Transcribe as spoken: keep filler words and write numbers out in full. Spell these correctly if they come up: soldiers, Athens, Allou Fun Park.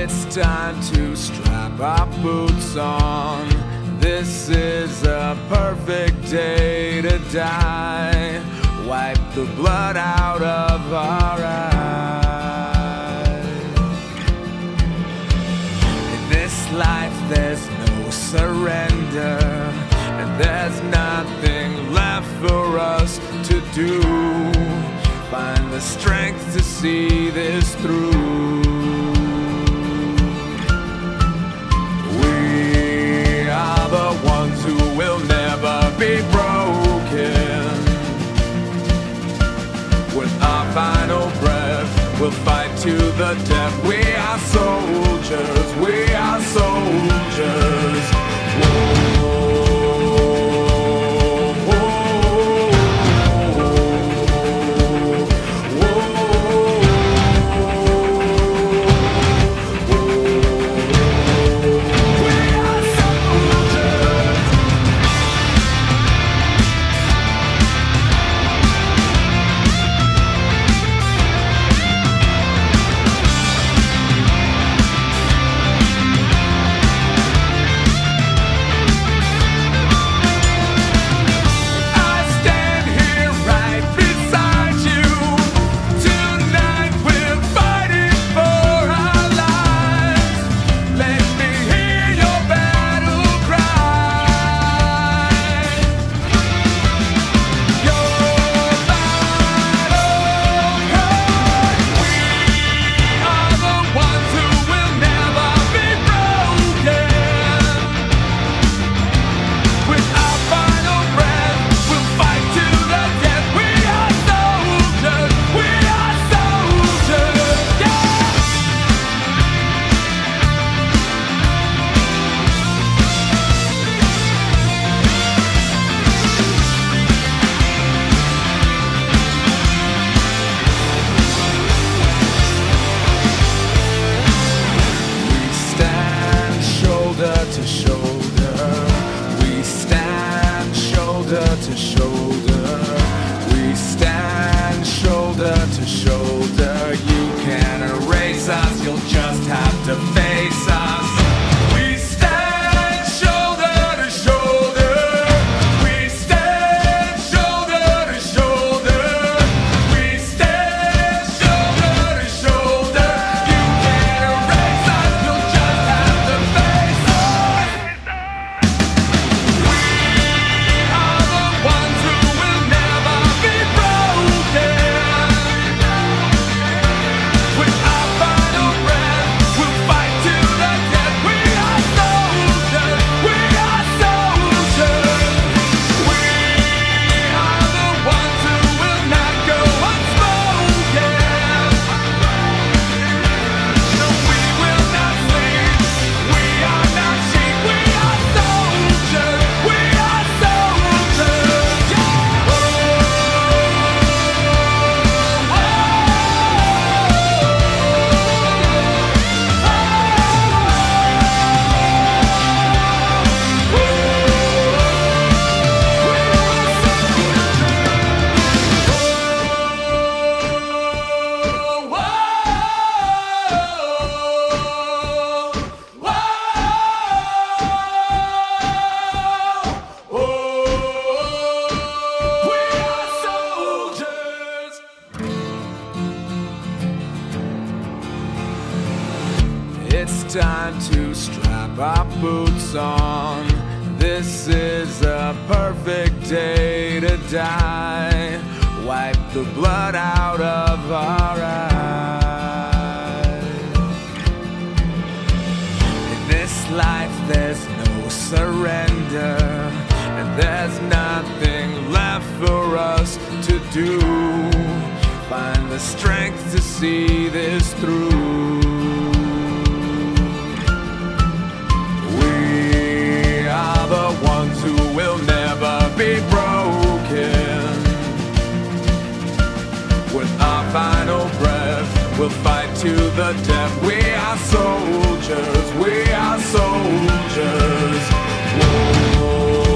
It's time to strap our boots on. This is a perfect day to die. Wipe the blood out of our eyes. In this life there's no surrender, and there's nothing left for us to do. Find the strength to see this through. With our final breath, we'll fight to the death. We are soldiers, we are soldiers. Whoa, whoa, whoa, whoa, whoa. We are soldiers. To shoulder, we stand shoulder to shoulder, we stand shoulder to shoulder. You can't erase us, you'll just have to face us. It's time to strap our boots on. This is a perfect day to die. Wipe the blood out of our eyes. In this life there's no surrender, and there's nothing left for us to do. Find the strength to see this through. We'll fight to the death. We are soldiers, we are soldiers. Whoa.